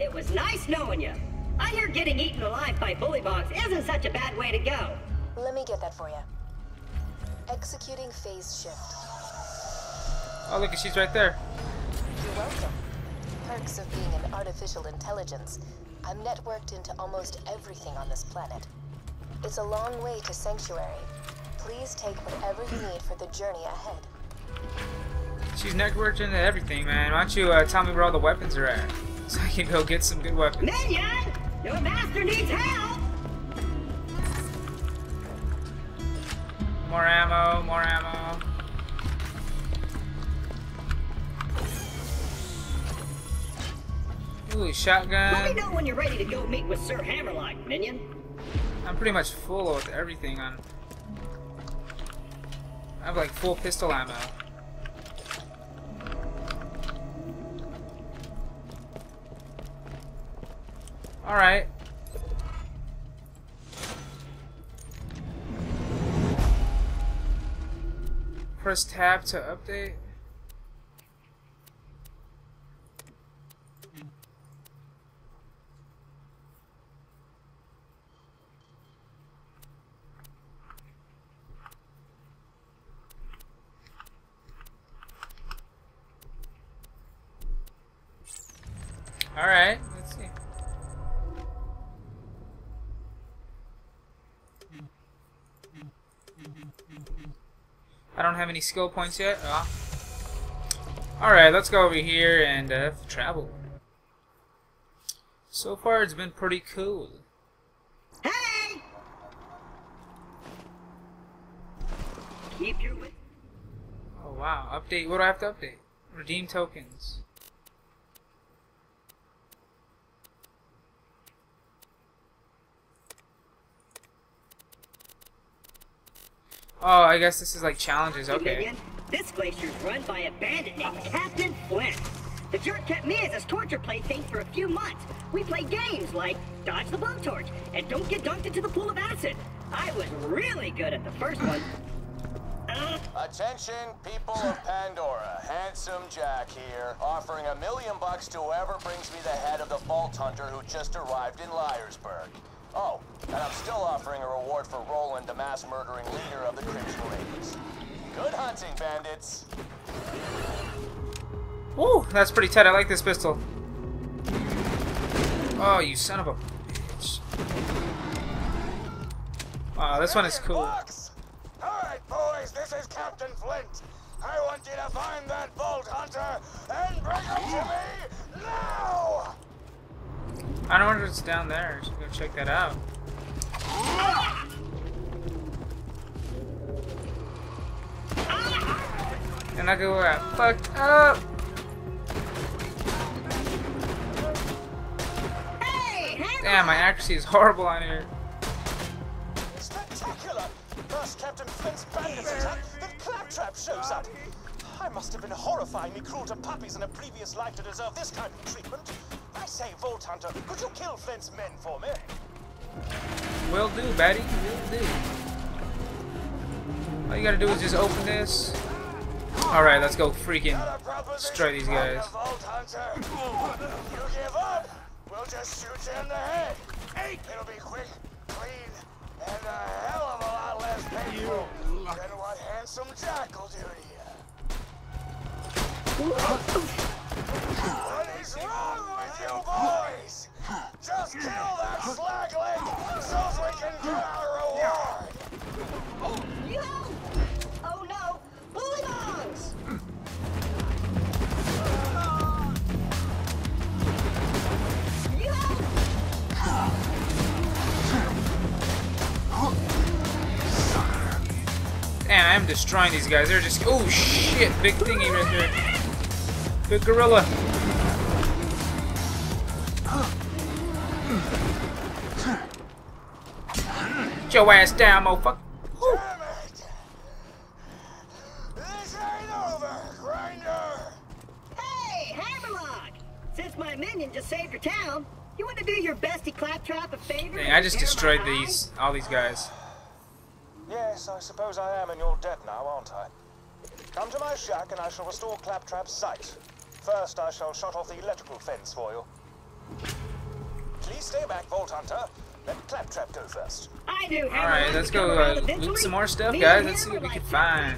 It was nice knowing you. I hear getting eaten alive by bullymongs isn't such a bad way to go. Let me get that for you. Executing phase shift. Oh, look, she's right there. You're welcome. Perks of being an artificial intelligence. I'm networked into almost everything on this planet. It's a long way to Sanctuary. Please take whatever you need for the journey ahead. She's networked into everything, man. Why don't you tell me where all the weapons are at? So I can go get some good weapons. Minion! Your master needs help! More ammo, more ammo. Ooh, shotgun. Let me know when you're ready to go meet with Sir Hammerlock, Minion. I'm pretty much full with everything on. I have like full pistol ammo. Alright. Press tab to update. Alright, let's see. I don't have any skill points yet. Oh. Alright, let's go over here and travel. So far, it's been pretty cool. Hey! Keep your way. Oh, wow. Update. What do I have to update? Redeem tokens. Oh, I guess this is like challenges, okay. This glacier is run by a bandit named Captain Flynt. The jerk kept me as his torture plaything for a few months. We played games like dodge the blowtorch and don't get dunked into the pool of acid. I was really good at the first one. Attention, people of Pandora. Handsome Jack here, offering $1 million to whoever brings me the head of the Vault Hunter who just arrived in Liar's Berg. Oh, and I'm still offering a reward for Roland, the mass-murdering leader of the Crimson Raiders. Good hunting, bandits! Ooh, that's pretty tight. I like this pistol. Oh, you son of a bitch. Wow, this one is cool. Alright, boys, this is Captain Flynt. I want you to find that Vault Hunter and bring him to me now! I don't know if it's down there, so go check that out. And I go where I fucked up. Damn, my accuracy is horrible on here. Spectacular! First Captain Flynt's bandits attack, then Claptrap shows up. I must have been horrifyingly cruel to puppies in a previous life to deserve this kind of treatment. I say, Vault Hunter, could you kill Flint's men for me? Will do, Batty. Will do. All you gotta do is just open this. Alright, let's go freaking destroy these guys. Vault Hunter. You give up, we'll just shoot you in the head. It'll be quick, clean, and a hell of a lot less painful than what Handsome Jack will do to you. What is wrong with you boys? Just kill that slagling so we can get our reward! Yo! Oh no! Bullymongs! Yo! Damn, I am destroying these guys. They're just... Oh shit! Big thingy right there. Good gorilla. Get your ass down, motherfucker. Damn it. This ain't over, Grinder. Hey, Hammerlock. Since my minion just saved your town, you want to do your bestie Claptrap a favor? Dang, I just destroyed all these guys. Yes, I suppose I am in your debt now, aren't I? Come to my shack and I shall restore Claptrap's sight. First, I shall shut off the electrical fence for you. Please stay back, Vault Hunter. Let Claptrap go first. I do. Alright, let's go loot some more stuff, guys. Let's see what we can find.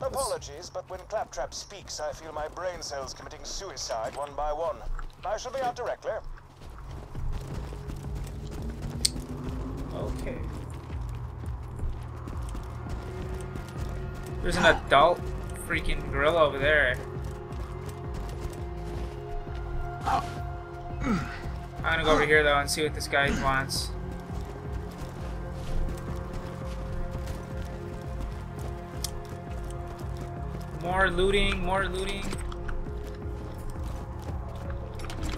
Apologies, but when Claptrap speaks, I feel my brain cells committing suicide one by one. I shall be out directly. Okay. There's an adult freaking gorilla over there. I'm gonna go over here though and see what this guy wants. More looting, more looting.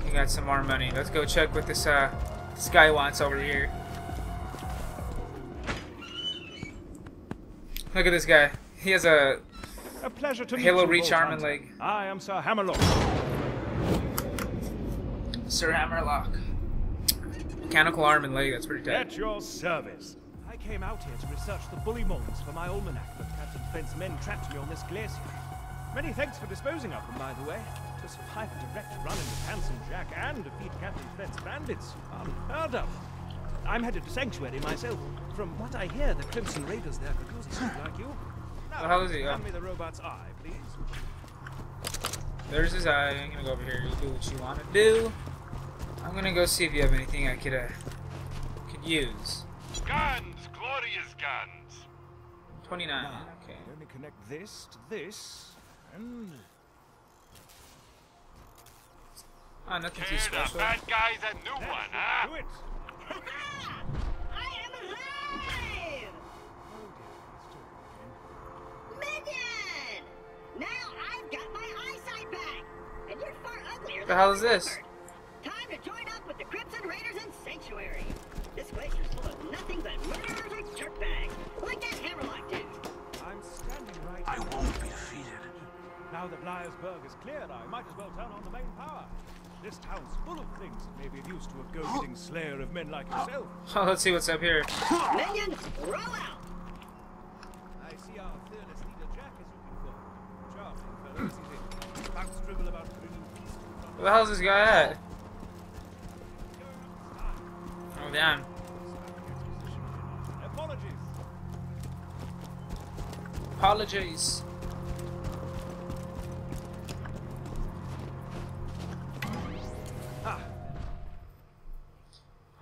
We got some more money. Let's go check what this this guy wants over here. Look at this guy. He has a pleasure to Halo Reach arm and leg. I am Sir Hammerlock. Sir Hammerlock. Mechanical arm and leg, that's pretty tight. At your service. I came out here to research the bullymongs for my almanac, but Captain Flynt's men trapped me on this glacier. Many thanks for disposing of them, by the way. To survive a direct run into Handsome Jack and defeat Captain Flynt's bandits. Unheard of. I'm headed to Sanctuary myself. From what I hear, the Crimson Raiders there produce people like you. How is he? Hand me the robot's eye, please. There's his eye. I'm gonna go over here. You do what you want to do. I'm gonna go see if you have anything I could use. Guns, glorious guns. 29. Okay. I'm gonna connect this to this, and nothing too special. Bad guy's a new one, huh? Do it. I am alive. Now I've got my eyesight back, and you're far uglier than the hell is this? Time to join up with the Crimson Raiders and Sanctuary. This place is full of nothing but murderers and dirtbags, like that Hammerlock dude. I'm standing right. I won't be defeated. Now that Liar's Berg is cleared, I might as well turn on the main power. This town's full of things that may be of use to a goading slayer of men like yourself. Oh, let's see what's up here. Minions, roll out! I see our fearless leader Jack is looking for. Where the hell's this guy at? Oh damn. Apologies.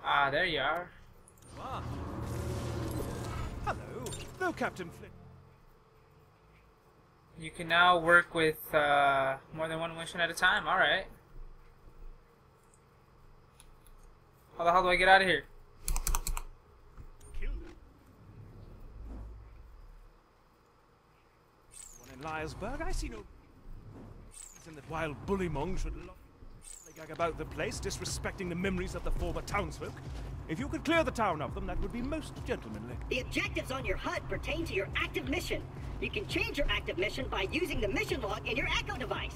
Ah, there you are. Wow. Hello. No, Captain Flynt. You can now work with more than one mission at a time. All right. How the hell do I get out of here? Kill them. One in Liar's Berg, I see no reason that wild bullymong should lollygag about the place, disrespecting the memories of the former townsfolk. If you could clear the town of them, that would be most gentlemanly. The objectives on your HUD pertain to your active mission. You can change your active mission by using the mission log in your echo device.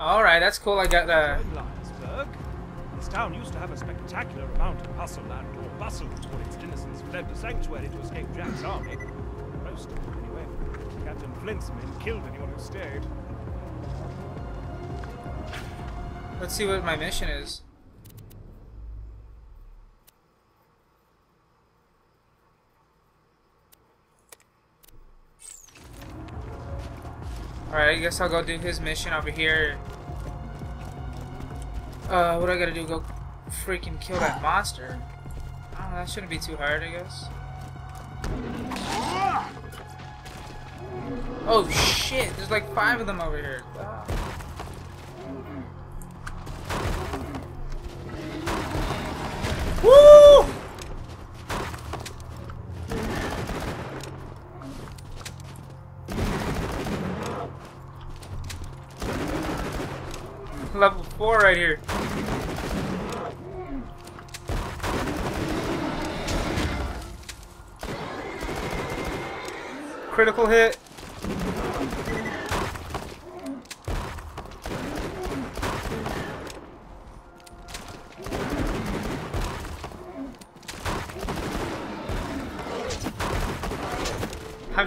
Alright, that's cool. I got This town used to have a spectacular amount of hustle and or bustle when its innocents fled the Sanctuary to escape Jack's army. Most of them, anyway. Captain Flynt's men killed anyone who stayed. Let's see what my mission is. Alright, I guess I'll go do his mission over here. What do I gotta do? Go freaking kill that monster? Oh, that shouldn't be too hard, I guess. Oh shit, there's like 5 of them over here. Wow. Woo! Level 4 right here. Critical hit.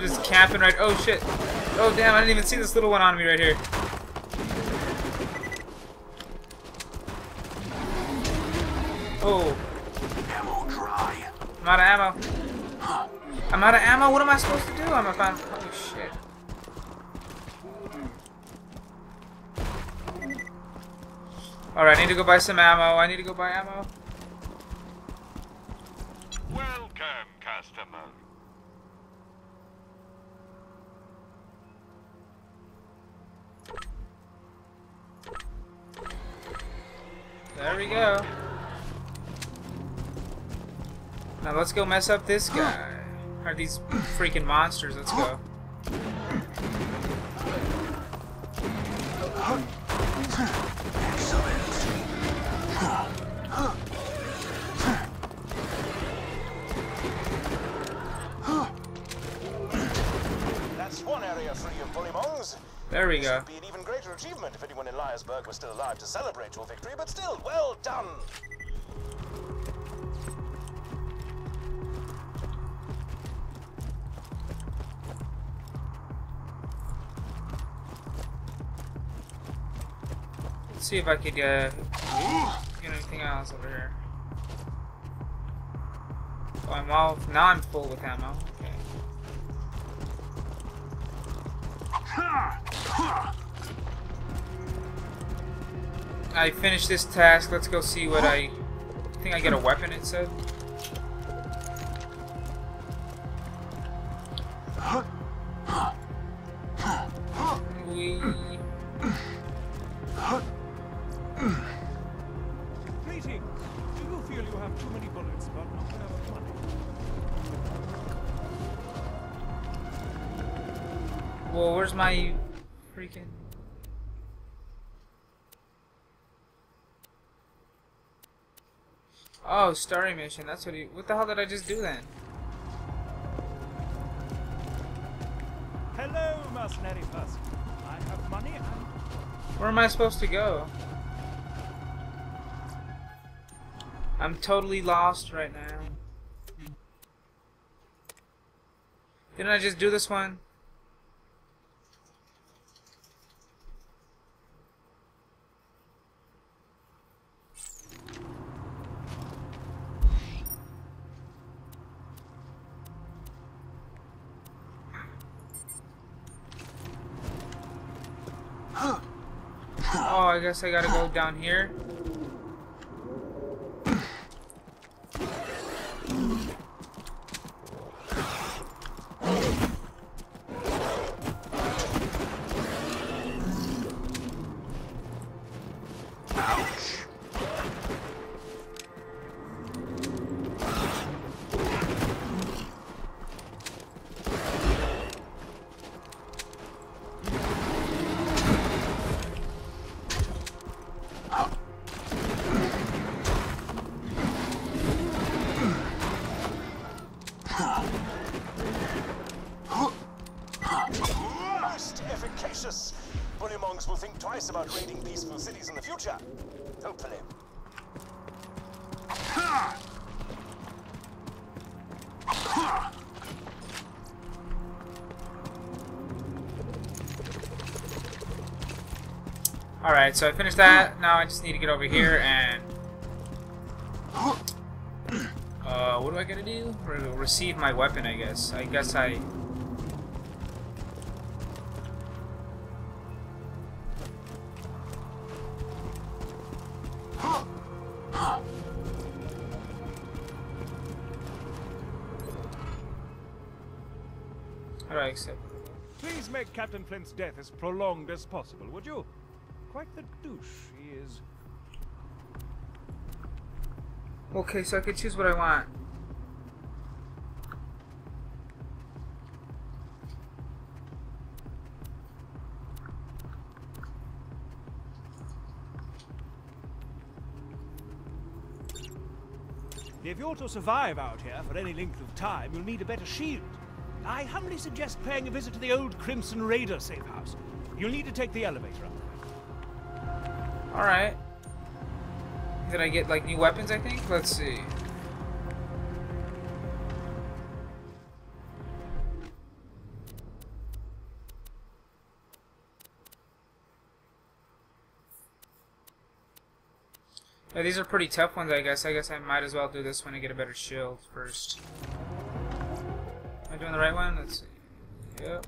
just capping right. Oh shit. Oh damn, I didn't even see this little one on me right here. Oh. Ammo dry. I'm out of ammo. I'm out of ammo? What am I supposed to do? I'm a fan. Oh shit. Alright, I need to go buy some ammo. I need to go buy ammo. Welcome, customer. There we go. Now let's go mess up this guy. Or these freaking monsters, let's go. That's one area free of bullymongs. There we go. It would be an even greater achievement if anyone in Liar's Berg was still alive to celebrate your victory, but still, well done. Let's see if I could get anything else over here. So I'm all now. I'm full with ammo. I finished this task. Let's go see what I think I get a weapon, it said. We... Greetings. Do you feel you have too many bullets but not enough money? Well, where's my freaking... Oh, story mission. That's what he. What the hell did I just do then? Hello, mercenary person. I have money. And... Where am I supposed to go? I'm totally lost right now. Didn't I just do this one? Oh, I guess I gotta go down here. Bullymongs will think twice about raiding peaceful cities in the future. Hopefully. Alright, so I finished that. Now I just need to get over here and... what do I gotta do? Receive my weapon, I guess. I guess I... Please make Captain Flynt's death as prolonged as possible, would you? Quite the douche he is. Okay, so I can choose what I want. If you're to survive out here for any length of time, you'll need a better shield. I humbly suggest paying a visit to the old Crimson Raider safe house. You'll need to take the elevator up. Alright. Did I get, like, new weapons, I think? Let's see. Yeah, these are pretty tough ones, I guess. I guess I might as well do this one to get a better shield first. Am I doing the right one? Let's see. Yep.